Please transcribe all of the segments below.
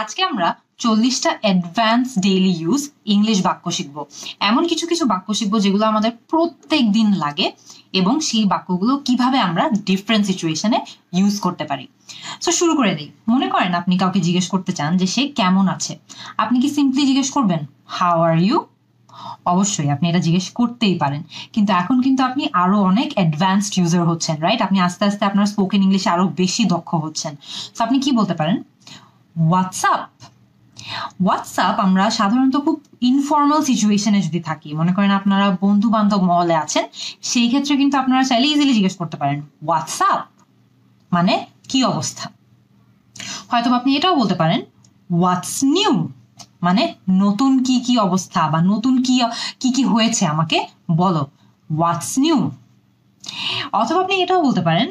আজকে আমরা 40টা অ্যাডভান্স ডেইলি ইউজ ইংলিশ বাক্য শিখব। এমন কিছু কিছু বাক্য শিখব যেগুলো আমাদের প্রত্যেক দিন লাগে এবং সেই বাক্যগুলো কিভাবে আমরা ডিফারেন্ট সিচুয়েশনে ইউজ করতে পারি। সো শুরু করে দিই। মনে করেন আপনি কাউকে জিজ্ঞেস করতে চান যে সে কেমন আছে। আপনি কি সিম্পলি জিজ্ঞেস করবেন হাউ আর ইউ? অবশ্যই আপনি এটা জিজ্ঞেস করতেই পারেন, কিন্তু এখন কিন্তু আপনি আরো অনেক অ্যাডভান্সড ইউজার হচ্ছেন, রাইট? আপনি আস্তে আস্তে আপনার স্পোকেন ইংলিশে আরো বেশি দক্ষ হচ্ছেন। সো আপনি কি বলতে পারেন? হোয়াটসঅ্যাপ। হোয়াটসঅ্যাপ আমরা সাধারণত খুব ইনফর্মাল সিচুয়েশনে যদি থাকি, মনে করেন আপনারা বন্ধু বান্ধব মহলে আছেন, সেই ক্ষেত্রে কিন্তু আপনারা চাইলে ইজিলি জিজ্ঞেস করতে পারেন হোয়াটসঅ্যাপ, মানে কি অবস্থা। হয়তো আপনি এটাও বলতে পারেন হোয়াটস নিউ, মানে নতুন কি কি অবস্থা বা নতুন কি কি কি হয়েছে আমাকে বলো, হোয়াটস নিউ। অথবা আপনি এটাও বলতে পারেন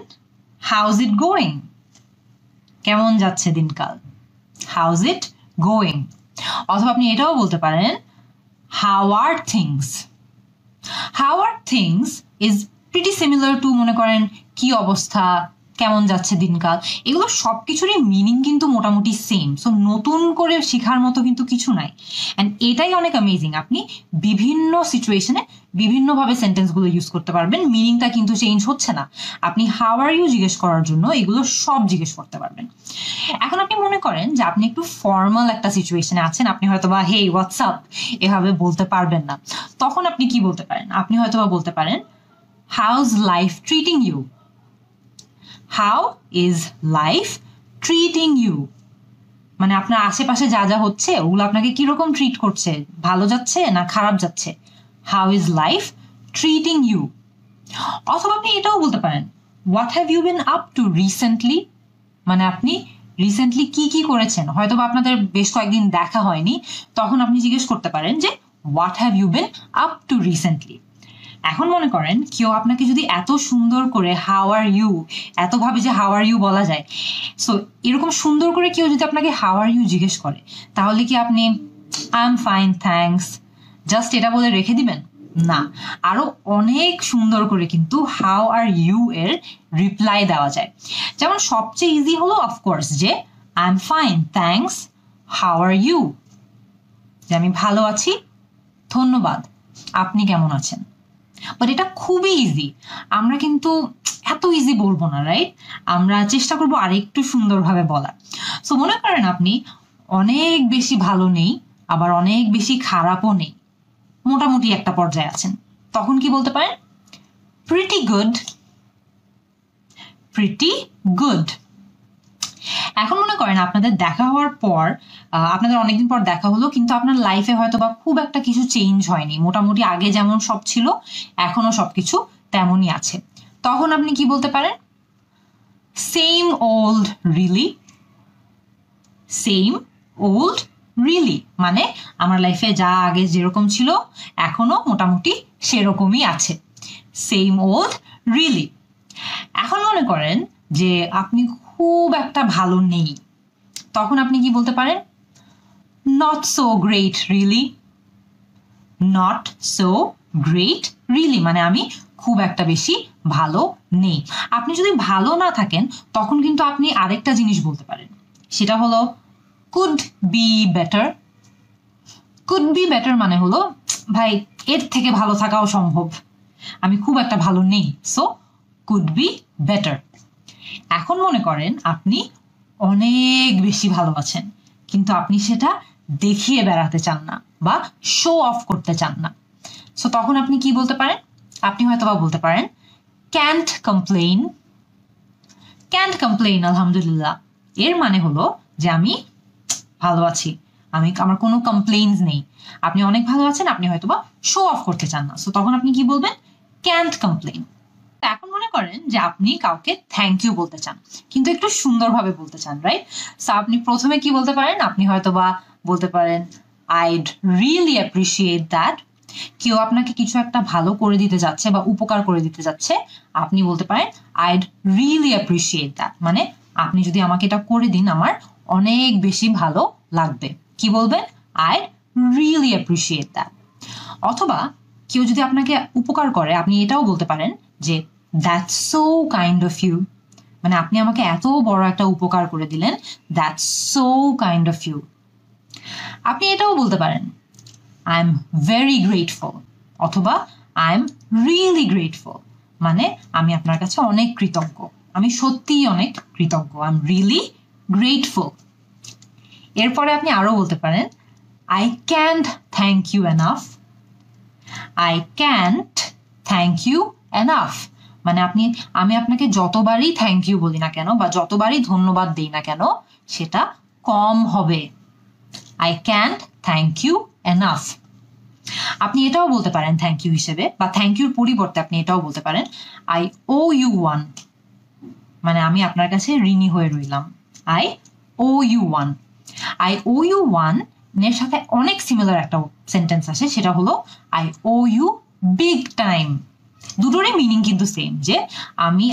হাউজ ইট গোয়িং, কেমন যাচ্ছে দিনকাল, হাউজ ইট গোয়িং। অথবা আপনি এটাও বলতে পারেন how are things. How are things is pretty similar to, মনে করেন কি অবস্থা, কেমন যাচ্ছে দিনকাল। এগুলো সবকিছুরই মিনিং কিন্তু মোটামুটি সেম। সো নতুন করে শেখার মতো কিন্তু কিছু নাই, অ্যান্ড এটাই অনেক অ্যামেজিং। আপনি বিভিন্ন সিচুয়েশনে বিভিন্নভাবে সেন্টেন্সগুলো ইউজ করতে পারবেন, মিনিংটা কিন্তু চেঞ্জ হচ্ছে না। আপনি হাউ আর ইউ জিজ্ঞেস করার জন্য এগুলো সব জিজ্ঞেস করতে পারবেন। এখন আপনি মনে করেন যে আপনি একটু ফর্মাল একটা সিচুয়েশনে আছেন, আপনি হয়তো বা হেই হোয়াটসঅ্যাপ এভাবে বলতে পারবেন না। তখন আপনি কি বলতে পারেন? আপনি হয়তো বা বলতে পারেন how's life treating you, how is life treating you, মানে আপনার আশেপাশে যা যা হচ্ছে ওগুলো আপনাকে কিরকম ট্রিট করছে, ভালো যাচ্ছে না খারাপ যাচ্ছে, how is life treating you. অথবা আপনি এটাও বলতে পারেন what have you been up to recently, মানে আপনি রিসেন্টলি কি কি করেছেন। হয়তো বা আপনাদের বেশ কয়েকদিন দেখা হয়নি, তখন আপনি জিজ্ঞেস করতে পারেন যে what have you been up to recently. এখন মনে করেন কেউ আপনাকে যদি এত সুন্দর করে হাউ আর ইউ, এত ভাবে যে হাউ আর ইউ বলা যায়, সো এরকম সুন্দর করে কেউ যদি আপনাকে হাউ আর ইউ জিজ্ঞেস করে, তাহলে কি আপনি I am fine thanks just এটা বলে রেখে দিবেন? না, আরো অনেক সুন্দর করে কিন্তু হাউ আর ইউ এর রিপ্লাই দেওয়া যায়। যেমন সবচেয়ে ইজি হলো অফকোর্স যে I am fine thanks, how are you, যে আমি ভালো আছি, ধন্যবাদ, আপনি কেমন আছেন। বাট এটা খুবই ইজি, আমরা কিন্তু এত ইজি বলবো না, রাইট? আমরা চেষ্টা করবো আরেকটু সুন্দরভাবে বলার। সো মনে করেন আপনি অনেক বেশি ভালো নেই, আবার অনেক বেশি খারাপও নেই, মোটামুটি একটা পর্যায়ে আছেন, তখন কি বলতে পারেন? Pretty good, pretty good. এখন মনে করেন আপনাদের দেখা হওয়ার পর, আপনাদের অনেকদিন পর দেখা হলো, কিন্তু আপনার লাইফে হয়তো বা খুব একটা কিছু চেঞ্জ হয়নি, মোটামুটি আগে যেমন সব ছিল এখনো সবকিছু তেমনই আছে, তখন আপনি কি বলতে পারেন? Same old really, same old really, মানে আমার লাইফে যা আগে যেরকম ছিল এখনো মোটামুটি সেরকমই আছে, সেম ওল্ড রিলি। এখন মনে করেন যে আপনি খুব একটা ভালো নেই, তখন আপনি কি বলতে পারেন? Not so great really, not so great really, মানে আমি খুব একটা বেশি ভালো নেই। আপনি যদি ভালো না থাকেন, তখন কিন্তু আপনি আরেকটা জিনিস বলতে পারেন, সেটা হলো could be better. Could be better মানে হলো ভাই এর থেকে ভালো থাকাও সম্ভব, আমি খুব একটা ভালো নেই, সো কুড বি বেটার। এখন মনে করেন আপনি অনেক বেশি ভালো আছেন, কিন্তু আপনি সেটা দেখিয়ে বেড়াতে চান না বা শো অফ করতে চান না, সো তখন আপনি কি বলতে পারেন? আপনি হয়তো বা বলতে পারেন ক্যান্ট কমপ্লেইন, ক্যান্ট কমপ্লেইন আলহামদুলিল্লাহ, এর মানে হলো যে আমি ভালো আছি, আমি আমার কোনো কমপ্লেইনস নেই। আপনি অনেক ভালো আছেন, আপনি হয়তো বা শো অফ করতে চান না, সো তখন আপনি কি বলবেন? Can't complain. এখন মনে করেন যে আপনি কাউকে থ্যাংক ইউ বলতে চান, কিন্তু একটু সুন্দরভাবে বলতে চান, রাইট? সো আপনি প্রথমে কি বলতে পারেন? আপনি হয়তো বা বলতে পারেন আইড রিয়েলি অ্যাপ্রিসিয়েট দ্যাট। কেউ আপনাকে কিছু একটা ভালো করে দিতে যাচ্ছে বা উপকার করে দিতে যাচ্ছে, আপনি বলতে পারেন আইড রিয়েলি অ্যাপ্রিসিয়েট দ্যাট, মানে আপনি যদি আমাকে এটা করে দিন আমার অনেক বেশি ভালো লাগবে। কি বলবেন? I'd really appreciate that. অথবা কেউ যদি আপনাকে উপকার করে, আপনি এটাও বলতে পারেন যে That's so kind of you. মানে আপনি আমাকে এত বড় একটা উপকার করে দিলেন, that's so kind of you. আপনি এটাও বলতে পারেন আই এম ভেরি গ্রেটফুল অথবা আই এম রিয়েলি গ্রেটফুল, মানে আমি আপনার কাছে অনেক কৃতজ্ঞ, আমি সত্যিই অনেক কৃতজ্ঞ, আই এম রিয়েলি গ্রেটফুল। এরপরে আপনি আরও বলতে পারেন I can't thank you enough, I can't thank you enough, মানে আপনি আমি আপনাকে যতবারই থ্যাংক ইউ বলি না কেন বা যতবারই ধন্যবাদ দিই না কেন সেটা কম হবে। I can't thank you enough. আপনি এটাও বলতে পারেন থ্যাংক ইউ হিসেবে বা থ্যাংক ইউর পরিবর্তে আপনি এটাও বলতে পারেন আই ও ইউ ওয়ান, মানে আমি আপনার কাছে ঋণী হয়ে রইলাম। I owe you one. I owe you one এর সাথে অনেক সিমিলার একটা সেন্টেন্স আছে, সেটা হলো I owe you big time. দুটোরই মিনিং কিন্তু সেম, যে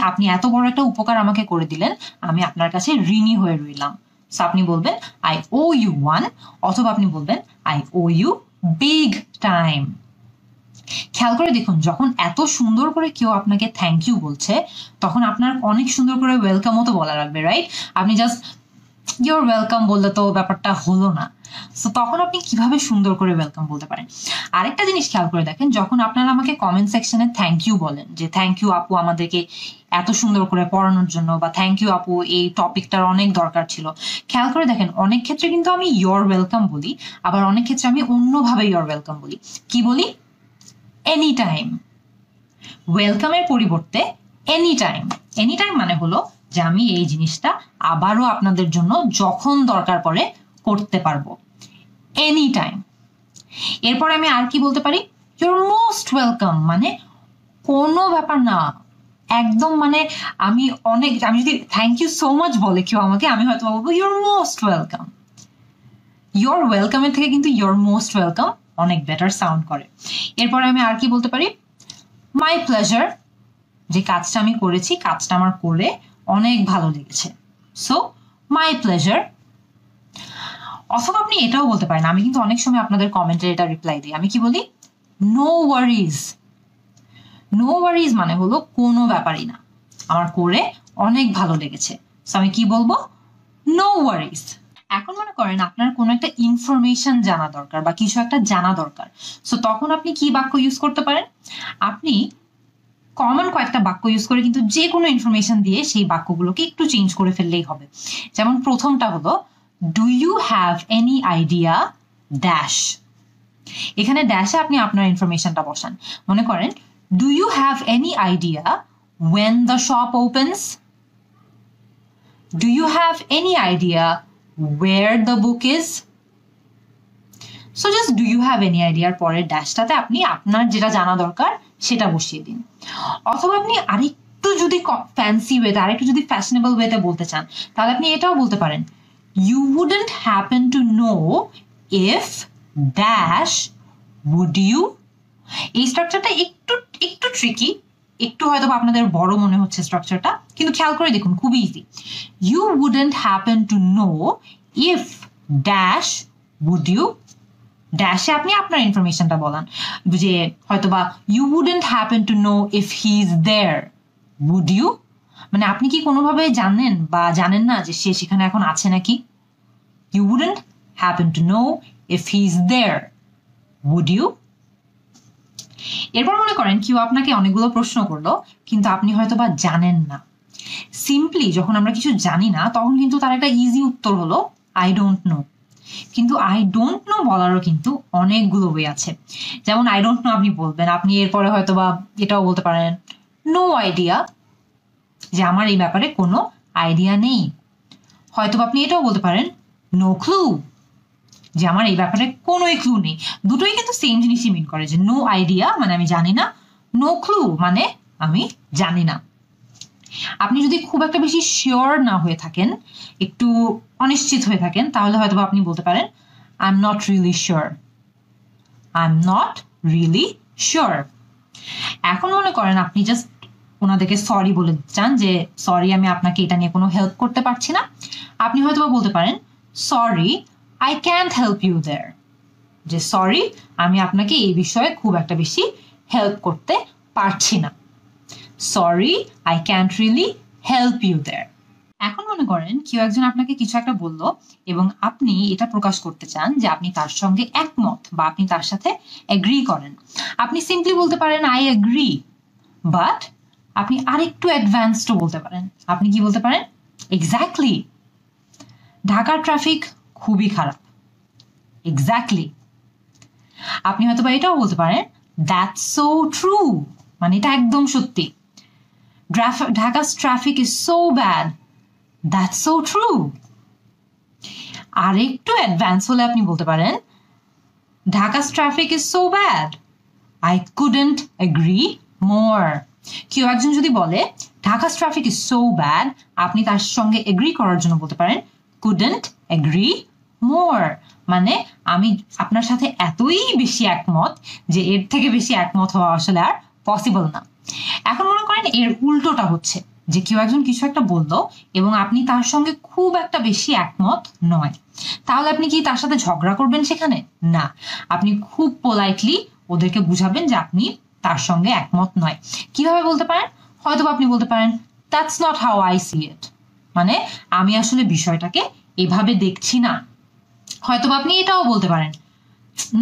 আপনি এত বড় একটা উপকার আমাকে করে দিলেন, আমি আপনার কাছে ঋণী হয়ে রইলাম। সো আপনি বলবেন আই ও ইউ ওয়ান অথবা আপনি বলবেন I owe you big time. খেয়াল করে দেখুন, যখন এত সুন্দর করে কেউ আপনাকে থ্যাংক ইউ বলছে তখন আপনার অনেক সুন্দর করে ওয়েলকামও তো বলা লাগবে, রাইট? আপনি জাস্ট ইউর ওয়েলকাম বললে তো ব্যাপারটা হলো না। সো তখন আপনি কিভাবে সুন্দর করে ওয়েলকাম বলতে পারেন। আরেকটা জিনিস খেয়াল করে দেখেন, যখন আপনারা আমাকে কমেন্ট সেকশনে থ্যাংক ইউ বলেন যে থ্যাংক ইউ আপু আমাদেরকে এত সুন্দর করে পড়ানোর জন্য, বা থ্যাংক ইউ আপু এই টপিকটার অনেক দরকার ছিল, খেয়াল করে দেখেন অনেক ক্ষেত্রে কিন্তু আমি ইয়োর ওয়েলকাম বলি, আবার অনেক ক্ষেত্রে আমি অন্যভাবে ইয়োর ওয়েলকাম বলি। কি বলি? Any time. ওয়েলকামের পরিবর্তে এনি টাইম। এনি টাইম মানে হলো যে আমি এই জিনিসটা আবারও আপনাদের জন্য যখন দরকার পড়ে করতে পারবো, এনি টাইম। এরপরে আমি আর কি বলতে পারি? ইউর মোস্ট ওয়েলকাম, মানে কোনো ব্যাপার না, একদম মানে আমি যদি থ্যাংক ইউ সো মাচ বলে কেউ আমাকে, আমি হয়তো বলবো ইউর মোস্ট ওয়েলকাম। ইউর ওয়েলকামের থেকে কিন্তু ইউর মোস্ট ওয়েলকাম অনেক বেটার সাউন্ড করে। এরপরে আমি আর কি বলতে পারি? মাই প্লেজার, যে কাজটা আমি করেছি, কাজটা আমার করে অনেক ভালো লেগেছে, সো মাই প্লেজার। অথবা আপনি এটাও বলতে পারেন, আমি কিন্তু অনেক সময় আপনাদের কমেন্টে এটা রিপ্লাই দিই, আমি কি বলি? No worries. নো ওয়ারিজ মানে হলো কোনো ব্যাপারই না, আমার করে অনেক ভালো লেগেছে, সো আমি কি বলবো? No worries. এখন মনে করেন আপনার কোনো একটা ইনফরমেশন জানা দরকার বা কিছু একটা জানা দরকার, সো তখন আপনি কি বাক্য ইউজ করতে পারেন? আপনি কমন কয়েকটা বাক্য ইউজ করে কিন্তু যে কোনো ইনফরমেশন দিয়ে সেই বাক্যগুলোকে একটু চেঞ্জ করে ফেললেই হবে। যেমন প্রথমটা হলো do you have any idea dash. এখানে ড্যাশে আপনি আপনার ইনফরমেশনটা বসান। মনে করেন do you have any idea when the shop opens, do you have any idea where the book is. So just do you have any আইডিয়ার পরের ড্যাশটাতে আপনি আপনার যেটা জানা দরকার সেটা বসিয়ে দিন। অথবা আপনি আরেকটু যদি ফ্যান্সি ওয়েতে, আরেকটু যদি ফ্যাশনেবল ওয়েতে বলতে চান, তাহলে আপনি এটাও বলতে পারেন you wouldn't happen to know if dash would you। এই স্ট্রাকচারটা একটু ট্রিকি, একটু হয়তো আপনাদের বড় মনে হচ্ছে স্ট্রাকচারটা, কিন্তু খেয়াল করে দেখুন খুবই easy. you wouldn't happen to know if dash would you। ড্যাশে আপনি আপনার ইনফরমেশনটা বলান, যে হয়তোবা you wouldn't happen to know if he's there would you, মানে আপনি কি কোনোভাবে জানেন বা জানেন না যে সে সেখানে এখন আছে নাকি। You wouldn't happen to know if he is there would you. এরপর মনে করেন কেউ আপনাকে অনেকগুলো প্রশ্ন করলো কিন্তু আপনি হয়তো বা জানেন না। সিম্পলি যখন আমরা কিছু জানি না তখন কিন্তু তার একটা ইজি উত্তর হলো আই ডোন্ট নো। কিন্তু আই ডোন্ট নো বলারও কিন্তু অনেকগুলো ওয়ে আছে। যেমন আই ডোন্ট নো আপনি বলবেন, আপনি এরপরে হয়তো বা এটাও বলতে পারেন নো আইডিয়া, যে আমার এই ব্যাপারে কোনো আইডিয়া নেই। হয়তোবা আপনি এটাও বলতে পারেন নো ক্লু, যে আমার এই ব্যাপারে কোনোই ক্লু নেই। দুটোই কিন্তু সেম জিনিসই মিন করে, যে নো আইডিয়া মানে আমি জানি না, নো ক্লু মানে আমি জানি না। আপনি যদি খুব একটা বেশি শিওর না হয়ে থাকেন, একটু অনিশ্চিত হয়ে থাকেন, তাহলে হয়তোবা আপনি বলতে পারেন I am not really sure, I am not really sure. এখন মনে করেন আপনি জাস্ট ওনাদেরকে সরি বলে চান, যে সরি আমি আপনাকে এটা নিয়ে কোনো হেল্প করতে পারছি না। আপনি হয়তো বলতে পারেন sorry I can't help you there, যে সরি আমি আপনাকে এই বিষয়ে খুব একটা বেশি হেল্প করতে পারছি না। Sorry I can't really help you there. এখন মনে করেন কেউ একজন আপনাকে কিছু একটা বলল এবং আপনি এটা প্রকাশ করতে চান যে আপনি তার সঙ্গে একমত বা আপনি তার সাথে এগ্রি করেন। আপনি সিম্পলি বলতে পারেন আই এগ্রি, বাট আপনি আরেকটু অ্যাডভান্সড বলতে পারেন। আপনি কি বলতে পারেন? এক্স্যাক্টলি ঢাকার ট্রাফিক খুবই খারাপ, এক্স্যাক্টলি। আপনি হয়তো বা এটাও বলতে পারেন দ্যাটস সো ট্রু, মানে এটা একদম সত্যি। ঢাকার traffic is so bad, that's so true. আর একটু অ্যাডভান্স হলে আপনি বলতে পারেন ঢাকার traffic is so bad I couldn't agree more. কেউ একজন যদি বলে ঢাকার ট্রাফিক ইজ সো ব্যাড, আপনি তার সঙ্গে এগ্রি করার জন্য বলতে পারেন কুডন্ট এগ্রি মোর, মানে আমি আপনার সাথে এতই বেশি একমত যে এর থেকে বেশি একমত হওয়া আসলে আর পসিবল না। এখন মনে করেন এর উল্টোটা হচ্ছে যে কেউ একজন কিছু একটা বললো এবং আপনি তার সঙ্গে খুব একটা বেশি একমত নয়, তাহলে আপনি কি তার সাথে ঝগড়া করবেন? সেখানে না, আপনি খুব পোলাইটলি ওদেরকে বুঝাবেন যে আপনি তার সঙ্গে একমত নয়। কিভাবে বলতে পারেন? হয়তো আপনি বলতে পারেন that's not how I see it, মানে আমি আসলে বিষয়টাকে এভাবে দেখছি না। হয়তো আপনি এটাও বলতে পারেন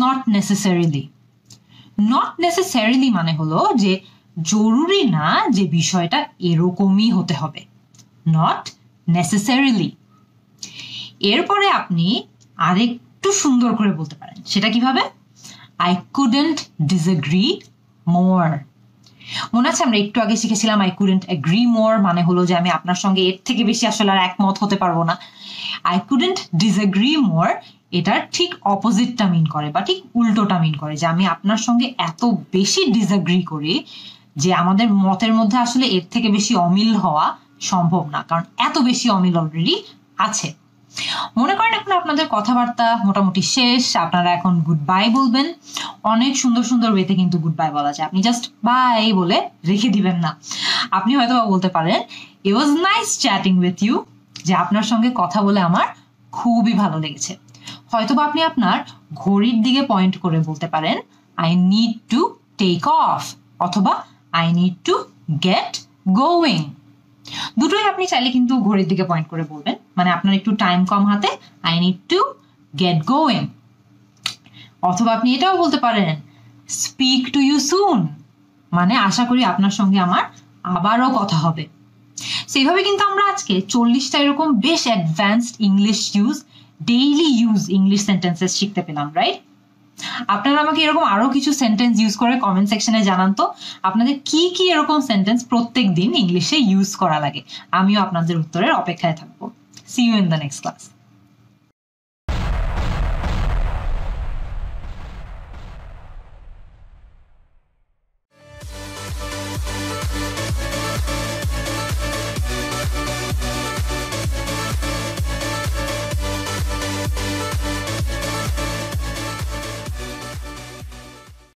নট নেসেসারিলি। নট নেসেসারিলি মানে হলো যে জরুরি না যে বিষয়টা এরকমই হতে হবে, নট নেসেসারিলি। এরপরে আপনি আরেকটু সুন্দর করে বলতে পারেন, সেটা কিভাবে? I couldn't disagree more. মনে আছে আমরা একটু আগে শিখেছিলাম আই কুডন্ট এগ্রি মোর মানে হলো যে আমি আপনার সঙ্গে এর থেকে বেশি আসলে আর একমত হতে পারবো না। আই কুডন্ট ডিসএগ্রি মোর এটার ঠিক অপোজিটটা মিন করে বা ঠিক উল্টোটা মিন করে যে আমি আপনার সঙ্গে এত বেশি ডিসএগ্রি করি যে আমাদের মতের মধ্যে আসলে এর থেকে বেশি অমিল হওয়া সম্ভব না, কারণ এত বেশি অমিল অলরেডি আছে। মনে করেন এখন আপনাদের কথাবার্তা মোটামুটি শেষ, আপনারা এখন গুড বাই বলবেন। অনেক সুন্দর সুন্দর ওয়েতে কিন্তু গুড বাই বলা যায়, আপনি জাস্ট বাই বলে রেখে দিবেন না। আপনি হয়তো বলতে পারেন it was nice chatting with you, যে আপনার সঙ্গে কথা বলে আমার খুবই ভালো লেগেছে। হয়তোবা আপনি আপনার ঘড়ির দিকে পয়েন্ট করে বলতে পারেন I need to take off অথবা I need to get going. দুটোই আপনি চাইলে কিন্তু ঘড়ির দিকে পয়েন্ট করে বলবেন, মানে আপনার একটু টাইম কম হাতে, I need to get going. অথবা আপনি এটাও বলতে পারেন স্পিক টু ইউ সুন, মানে আশা করি আপনার সঙ্গে আমার আবারও কথা হবে। সেইভাবে কিন্তু আমরা আজকে 40টা এরকম বেশ advanced English use, daily use English sentences শিখতে পেলাম, রাইট? আপনারা আমাকে এরকম আরো কিছু সেন্টেন্স ইউজ করে কমেন্ট সেকশনে জানান তো আপনাদের কি কি এরকম সেন্টেন্স প্রত্যেক দিন ইংলিশে ইউজ করা লাগে। আমিও আপনাদের উত্তরের অপেক্ষায় থাকবো। See you in the next class.